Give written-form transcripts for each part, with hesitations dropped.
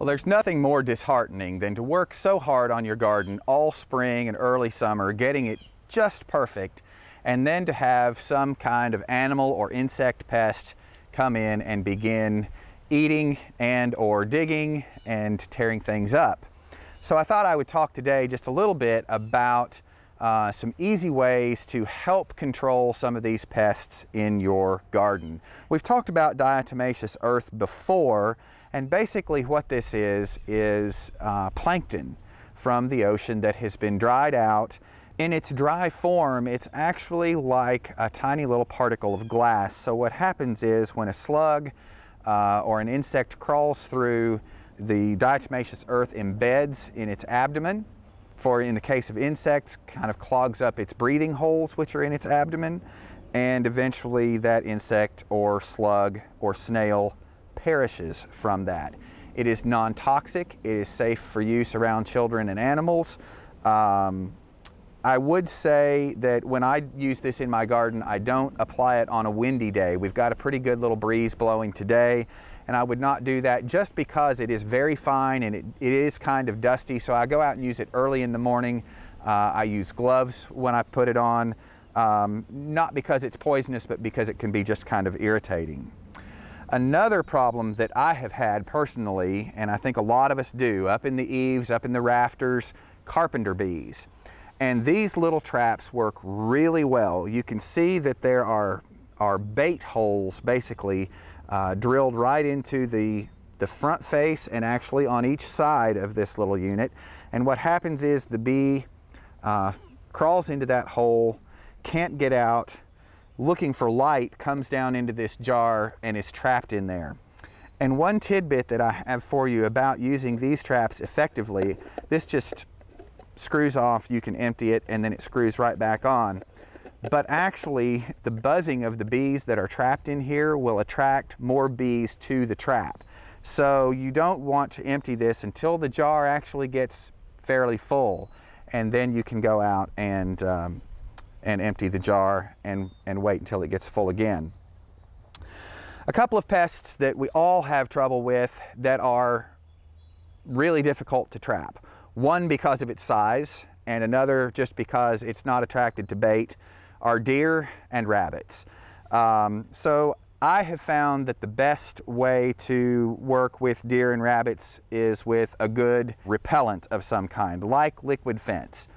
Well, there's nothing more disheartening than to work so hard on your garden all spring and early summer, getting it just perfect, and then to have some kind of animal or insect pest come in and begin eating and or digging and tearing things up. So I thought I would talk today just a little bit about some easy ways to help control some of these pests in your garden. We've talked about diatomaceous earth before, and basically what this is plankton from the ocean that has been dried out. In its dry form, it's actually like a tiny little particle of glass. So what happens is when a slug or an insect crawls through, the diatomaceous earth embeds in its abdomen. For in the case of insects, kind of clogs up its breathing holes, which are in its abdomen, and eventually that insect or slug or snail perishes from that. It is non-toxic. It is safe for use around children and animals. I would say that when I use this in my garden, I don't apply it on a windy day. We've got a pretty good little breeze blowing today, and I would not do that just because it is very fine and it is kind of dusty. So I go out and use it early in the morning. I use gloves when I put it on, not because it's poisonous, but because it can be just kind of irritating. Another problem that I have had personally, and I think a lot of us do, up in the eaves, up in the rafters, carpenter bees. And these little traps work really well. You can see that there are bait holes basically drilled right into the front face and actually on each side of this little unit. And what happens is the bee crawls into that hole, can't get out, looking for light, comes down into this jar and is trapped in there. And one tidbit that I have for you about using these traps effectively, this just screws off, you can empty it, and then it screws right back on. But actually, the buzzing of the bees that are trapped in here will attract more bees to the trap. So you don't want to empty this until the jar actually gets fairly full, and then you can go out and empty the jar and wait until it gets full again. A couple of pests that we all have trouble with that are really difficult to trap. One because of its size, and another just because it's not attracted to bait, are deer and rabbits. So I have found that the best way to work with deer and rabbits is with a good repellent of some kind, like Liquid Fence.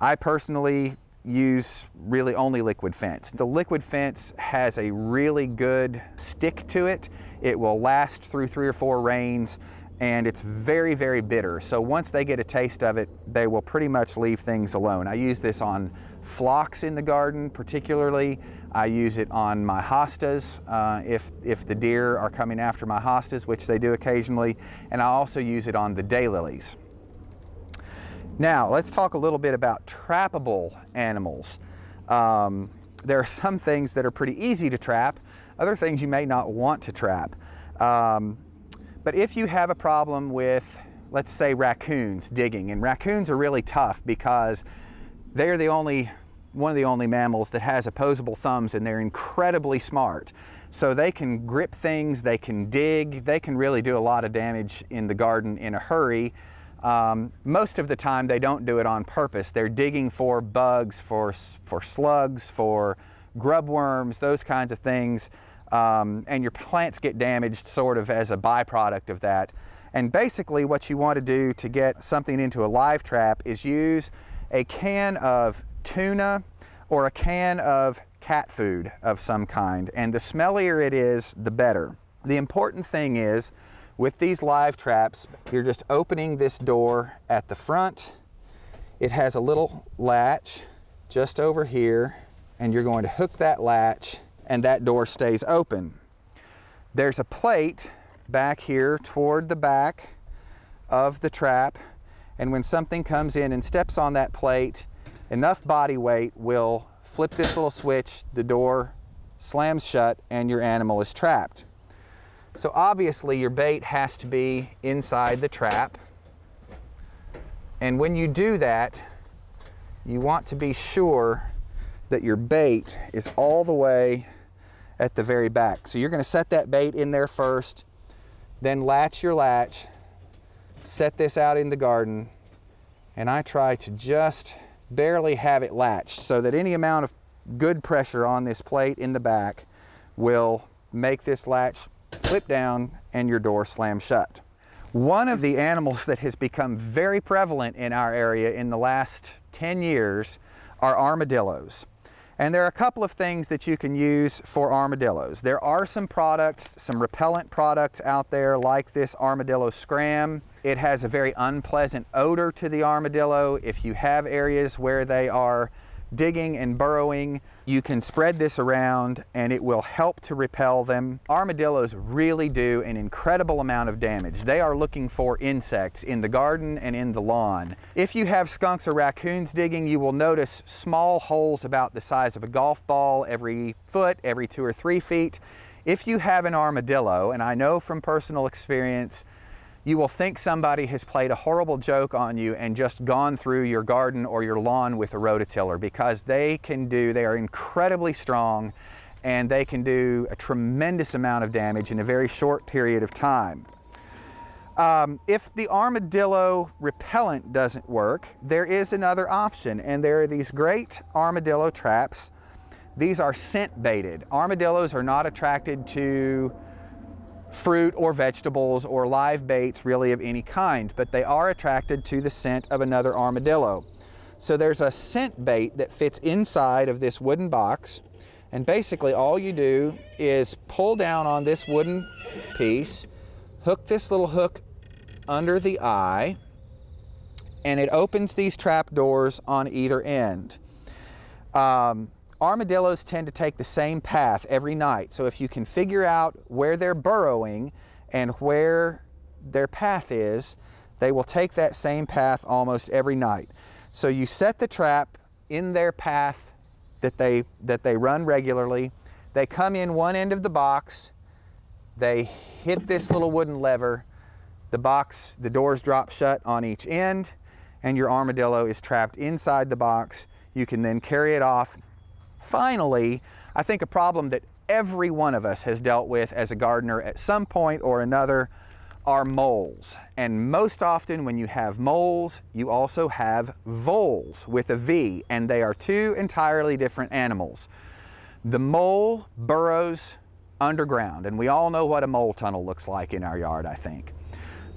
I personally use really only Liquid Fence. The Liquid Fence has a really good stick to it. It will last through 3 or 4 rains, and it's very, very bitter. So once they get a taste of it, they will pretty much leave things alone. I use this on phlox in the garden particularly. I use it on my hostas if the deer are coming after my hostas, which they do occasionally, and I also use it on the daylilies. Now, let's talk a little bit about trappable animals. There are some things that are pretty easy to trap, other things you may not want to trap. But if you have a problem with, let's say, raccoons digging, and raccoons are really tough because they're one of the only mammals that has opposable thumbs, and they're incredibly smart. So they can grip things, they can dig, they can really do a lot of damage in the garden in a hurry. Most of the time they don't do it on purpose. They're digging for bugs, for slugs, for grub worms, those kinds of things. And your plants get damaged sort of as a byproduct of that. And basically what you want to do to get something into a live trap is use a can of tuna or a can of cat food of some kind. And the smellier it is, the better. The important thing is with these live traps, you're just opening this door at the front. It has a little latch just over here, and you're going to hook that latch, and that door stays open. There's a plate back here toward the back of the trap, and when something comes in and steps on that plate, enough body weight will flip this little switch, the door slams shut, and your animal is trapped. So obviously your bait has to be inside the trap, and when you do that, you want to be sure that your bait is all the way at the very back. So you're going to set that bait in there first, then latch your latch, set this out in the garden, and I try to just barely have it latched so that any amount of good pressure on this plate in the back will make this latch flip down and your door slam shut. One of the animals that has become very prevalent in our area in the last 10 years are armadillos. And there are a couple of things that you can use for armadillos. There are some products, some repellent products out there like this Armadillo Scram. It has a very unpleasant odor to the armadillo. If you have areas where they are digging and burrowing, you can spread this around and it will help to repel them. Armadillos really do an incredible amount of damage. They are looking for insects in the garden and in the lawn. If you have skunks or raccoons digging, you will notice small holes about the size of a golf ball every foot, every 2 or 3 feet. If you have an armadillo, and I know from personal experience, you will think somebody has played a horrible joke on you and just gone through your garden or your lawn with a rototiller, because they are incredibly strong and they can do a tremendous amount of damage in a very short period of time. If the armadillo repellent doesn't work, there is another option, and there are these great armadillo traps. These are scent baited. Armadillos are not attracted to fruit or vegetables or live baits really of any kind, but they are attracted to the scent of another armadillo. So there's a scent bait that fits inside of this wooden box, and basically all you do is pull down on this wooden piece, hook this little hook under the eye, and it opens these trap doors on either end. Armadillos tend to take the same path every night, so if you can figure out where they're burrowing and where their path is, they will take that same path almost every night. So you set the trap in their path that they run regularly. They come in one end of the box, they hit this little wooden lever, the doors drop shut on each end, and your armadillo is trapped inside the box. You can then carry it off. Finally, I think a problem that every one of us has dealt with as a gardener at some point or another are moles. And most often when you have moles, you also have voles with a V, and they are two entirely different animals. The mole burrows underground, and we all know what a mole tunnel looks like in our yard, I think.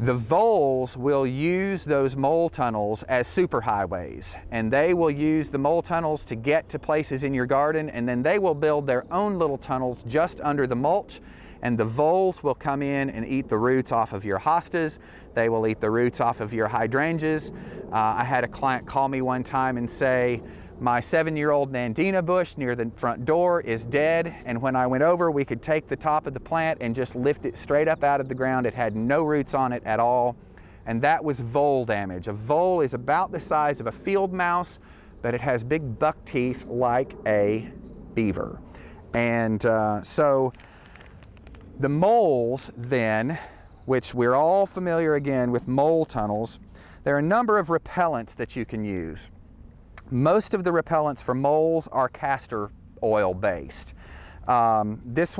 The voles will use those mole tunnels as superhighways, and they will use the mole tunnels to get to places in your garden, and then they will build their own little tunnels just under the mulch, and the voles will come in and eat the roots off of your hostas. They will eat the roots off of your hydrangeas. I had a client call me one time and say, my 7-year-old nandina bush near the front door is dead, and when I went over, we could take the top of the plant and just lift it straight up out of the ground. It had no roots on it at all, and that was vole damage. A vole is about the size of a field mouse, but it has big buck teeth like a beaver. And so the moles then, which we're all familiar again with mole tunnels, there are a number of repellents that you can use. Most of the repellents for moles are castor oil based. This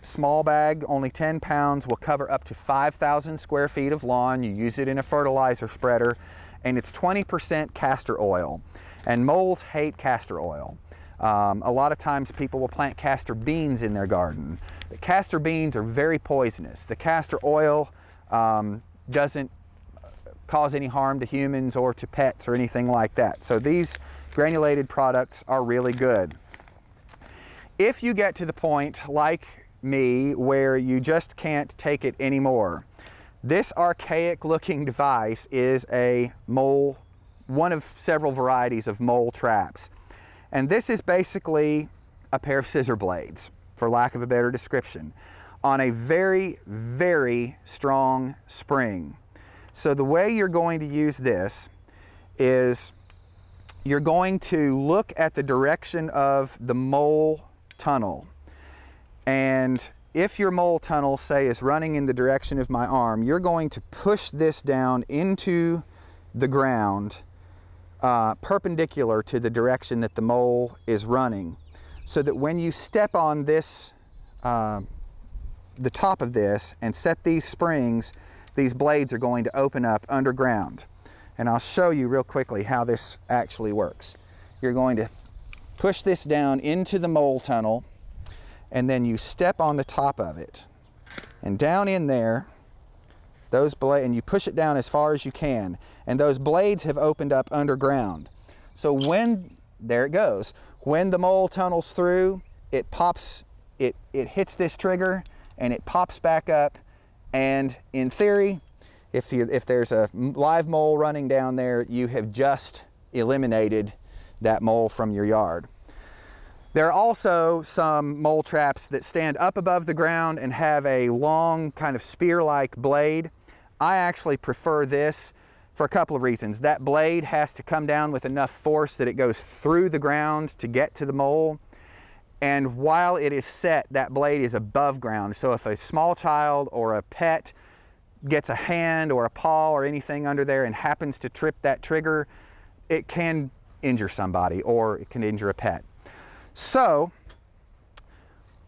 small bag, only 10 pounds, will cover up to 5,000 square feet of lawn. You use it in a fertilizer spreader, and it's 20% castor oil. And moles hate castor oil. A lot of times people will plant castor beans in their garden. The castor beans are very poisonous. The castor oil doesn't cause any harm to humans or to pets or anything like that. So these granulated products are really good. If you get to the point, like me, where you just can't take it anymore, this archaic looking device is a mole, one of several varieties of mole traps. And this is basically a pair of scissor blades, for lack of a better description, on a very, very strong spring. So the way you're going to use this is you're going to look at the direction of the mole tunnel. And if your mole tunnel, say, is running in the direction of my arm, you're going to push this down into the ground perpendicular to the direction that the mole is running, so that when you step on this, the top of this, and set these springs, these blades are going to open up underground. And I'll show you real quickly how this actually works. You're going to push this down into the mole tunnel, and then you step on the top of it. And down in there, those blades, and you push it down as far as you can, and those blades have opened up underground. So when, there it goes, when the mole tunnels through, it pops, it hits this trigger, and it pops back up, and in theory, if there's a live mole running down there, you have just eliminated that mole from your yard. There are also some mole traps that stand up above the ground and have a long kind of spear-like blade. I actually prefer this for a couple of reasons. That blade has to come down with enough force that it goes through the ground to get to the mole. And while it is set, that blade is above ground. So if a small child or a pet gets a hand or a paw or anything under there and happens to trip that trigger, it can injure somebody or it can injure a pet. So,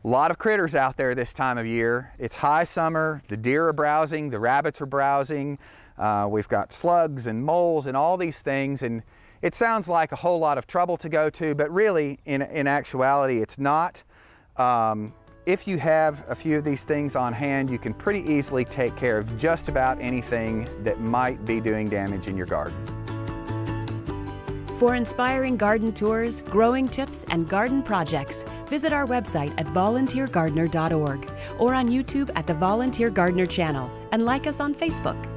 a lot of critters out there this time of year. It's high summer, the deer are browsing, the rabbits are browsing, we've got slugs and moles and all these things, and it sounds like a whole lot of trouble to go to, but really, in actuality, it's not. If you have a few of these things on hand, you can pretty easily take care of just about anything that might be doing damage in your garden. For inspiring garden tours, growing tips, and garden projects, visit our website at volunteergardener.org or on YouTube at the Volunteer Gardener channel, and like us on Facebook.